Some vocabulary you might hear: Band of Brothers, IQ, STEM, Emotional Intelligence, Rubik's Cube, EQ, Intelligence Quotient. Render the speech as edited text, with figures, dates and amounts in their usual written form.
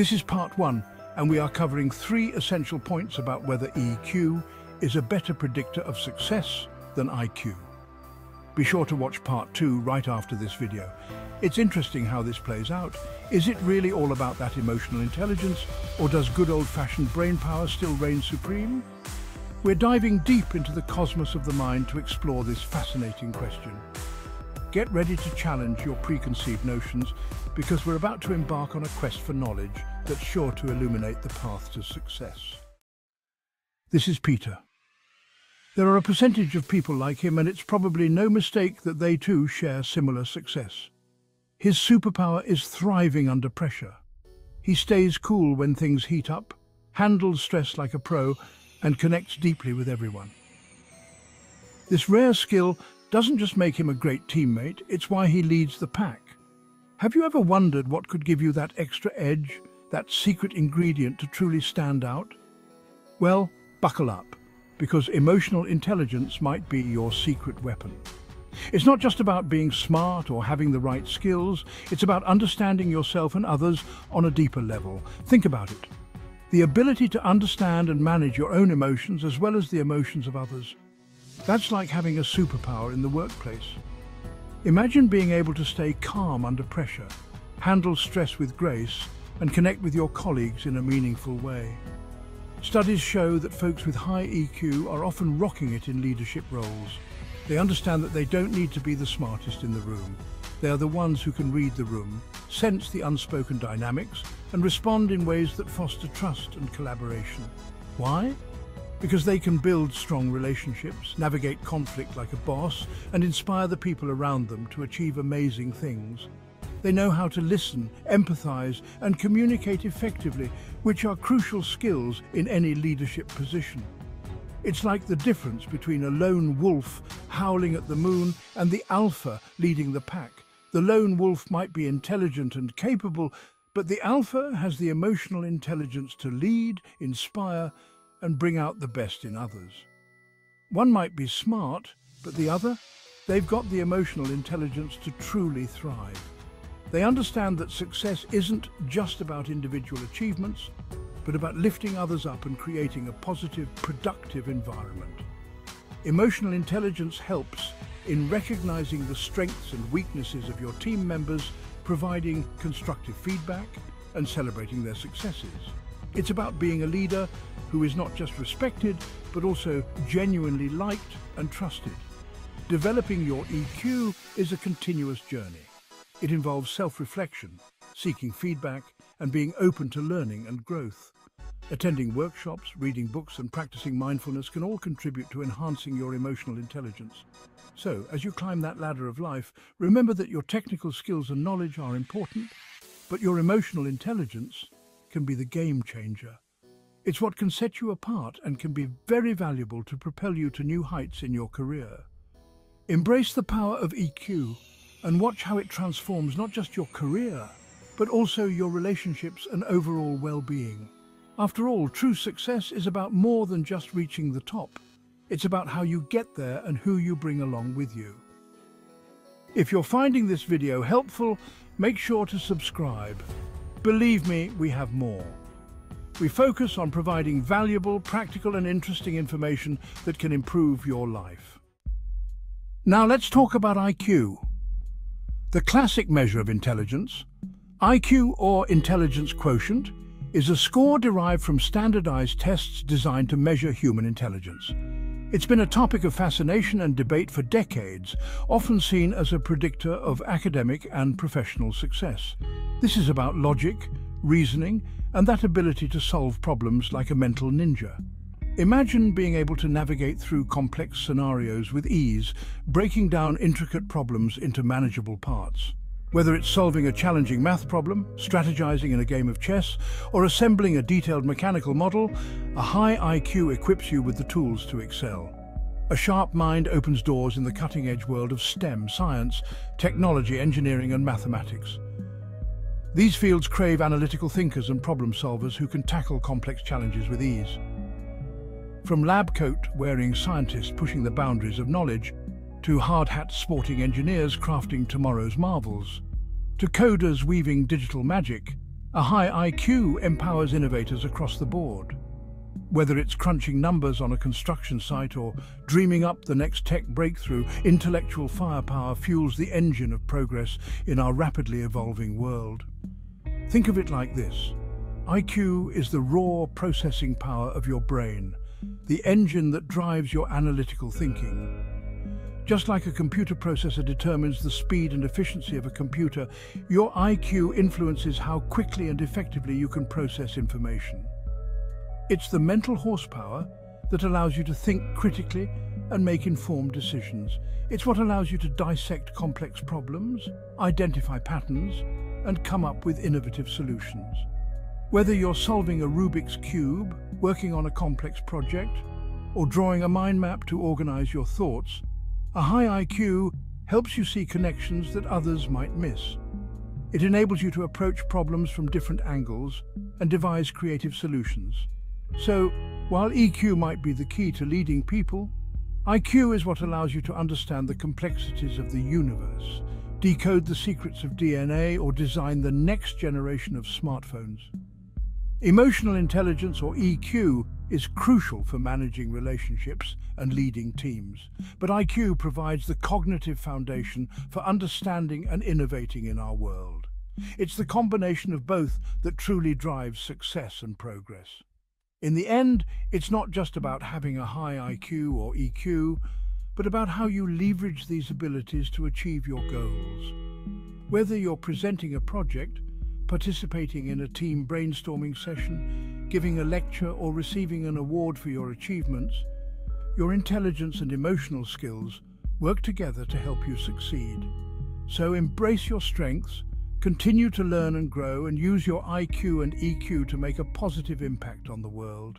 This is part one, and we are covering three essential points about whether EQ is a better predictor of success than IQ. Be sure to watch part two right after this video. It's interesting how this plays out. Is it really all about that emotional intelligence, or does good old-fashioned brain power still reign supreme? We're diving deep into the cosmos of the mind to explore this fascinating question. Get ready to challenge your preconceived notions, because we're about to embark on a quest for knowledge that's sure to illuminate the path to success. This is Peter. There are a percentage of people like him, and it's probably no mistake that they too share similar success. His superpower is thriving under pressure. He stays cool when things heat up, handles stress like a pro, and connects deeply with everyone. This rare skill doesn't just make him a great teammate, it's why he leads the pack. Have you ever wondered what could give you that extra edge, that secret ingredient to truly stand out? Well, buckle up, because emotional intelligence might be your secret weapon. It's not just about being smart or having the right skills, it's about understanding yourself and others on a deeper level. Think about it. The ability to understand and manage your own emotions as well as the emotions of others. That's like having a superpower in the workplace. Imagine being able to stay calm under pressure, handle stress with grace, and connect with your colleagues in a meaningful way. Studies show that folks with high EQ are often rocking it in leadership roles. They understand that they don't need to be the smartest in the room. They are the ones who can read the room, sense the unspoken dynamics, and respond in ways that foster trust and collaboration. Why? Because they can build strong relationships, navigate conflict like a boss, and inspire the people around them to achieve amazing things. They know how to listen, empathize, and communicate effectively, which are crucial skills in any leadership position. It's like the difference between a lone wolf howling at the moon and the alpha leading the pack. The lone wolf might be intelligent and capable, but the alpha has the emotional intelligence to lead, inspire, and bring out the best in others. One might be smart, but the other, they've got the emotional intelligence to truly thrive. They understand that success isn't just about individual achievements, but about lifting others up and creating a positive, productive environment. Emotional intelligence helps in recognizing the strengths and weaknesses of your team members, providing constructive feedback, and celebrating their successes. It's about being a leader who is not just respected, but also genuinely liked and trusted. Developing your EQ is a continuous journey. It involves self-reflection, seeking feedback, and being open to learning and growth. Attending workshops, reading books, and practicing mindfulness can all contribute to enhancing your emotional intelligence. So, as you climb that ladder of life, remember that your technical skills and knowledge are important, but your emotional intelligence can be the game changer. It's what can set you apart and can be very valuable to propel you to new heights in your career. Embrace the power of EQ and watch how it transforms not just your career, but also your relationships and overall well-being. After all, true success is about more than just reaching the top. It's about how you get there and who you bring along with you. If you're finding this video helpful, make sure to subscribe. Believe me, we have more. We focus on providing valuable, practical, and interesting information that can improve your life. Now let's talk about IQ. The classic measure of intelligence, IQ or Intelligence Quotient, is a score derived from standardized tests designed to measure human intelligence. It's been a topic of fascination and debate for decades, often seen as a predictor of academic and professional success. This is about logic, reasoning, and that ability to solve problems like a mental ninja. Imagine being able to navigate through complex scenarios with ease, breaking down intricate problems into manageable parts. Whether it's solving a challenging math problem, strategizing in a game of chess, or assembling a detailed mechanical model, a high IQ equips you with the tools to excel. A sharp mind opens doors in the cutting-edge world of STEM, science, technology, engineering, and mathematics. These fields crave analytical thinkers and problem solvers who can tackle complex challenges with ease. From lab coat-wearing scientists pushing the boundaries of knowledge, to hard-hat sporting engineers crafting tomorrow's marvels, to coders weaving digital magic, A high IQ empowers innovators across the board. Whether it's crunching numbers on a construction site or dreaming up the next tech breakthrough, intellectual firepower fuels the engine of progress in our rapidly evolving world. Think of it like this. IQ is the raw processing power of your brain, the engine that drives your analytical thinking. Just like a computer processor determines the speed and efficiency of a computer, your IQ influences how quickly and effectively you can process information. It's the mental horsepower that allows you to think critically and make informed decisions. It's what allows you to dissect complex problems, identify patterns, and come up with innovative solutions. Whether you're solving a Rubik's Cube, working on a complex project, or drawing a mind map to organize your thoughts, a high IQ helps you see connections that others might miss. It enables you to approach problems from different angles and devise creative solutions. So, while EQ might be the key to leading people, IQ is what allows you to understand the complexities of the universe, decode the secrets of DNA, or design the next generation of smartphones. Emotional intelligence, or EQ, is crucial for managing relationships and leading teams, but IQ provides the cognitive foundation for understanding and innovating in our world. It's the combination of both that truly drives success and progress. In the end, it's not just about having a high IQ or EQ, but about how you leverage these abilities to achieve your goals. Whether you're presenting a project, participating in a team brainstorming session, giving a lecture, or receiving an award for your achievements, your intelligence and emotional skills work together to help you succeed. So embrace your strengths, continue to learn and grow, and use your IQ and EQ to make a positive impact on the world.